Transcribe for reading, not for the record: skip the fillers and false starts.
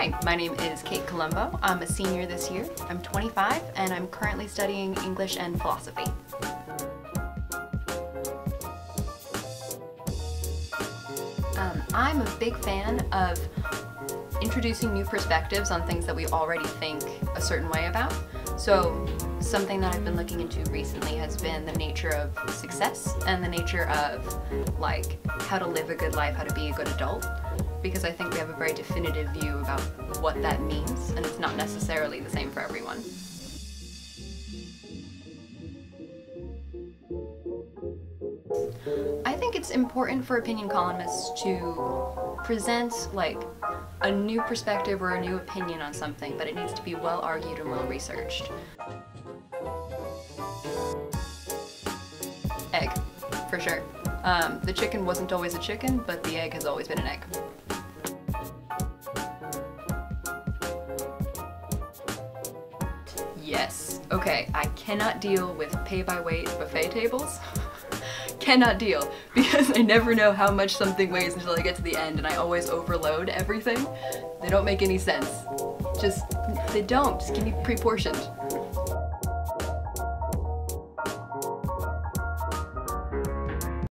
Hi, my name is Kate Colombo. I'm a senior this year. I'm 25 and I'm currently studying English and philosophy. I'm a big fan of introducing new perspectives on things that we already think a certain way about. So something that I've been looking into recently has been the nature of success and the nature of how to live a good life, how to be a good adult, because I think we have a very definitive view about what that means, and it's not necessarily the same for everyone. I think it's important for opinion columnists to present a new perspective or a new opinion on something, but it needs to be well argued and well researched. Egg, for sure. The chicken wasn't always a chicken, but the egg has always been an egg. Yes. Okay, I cannot deal with pay-by-weight buffet tables. Cannot deal, because I never know how much something weighs until I get to the end, and I always overload everything. They don't make any sense. They don't. Just give me pre-portioned.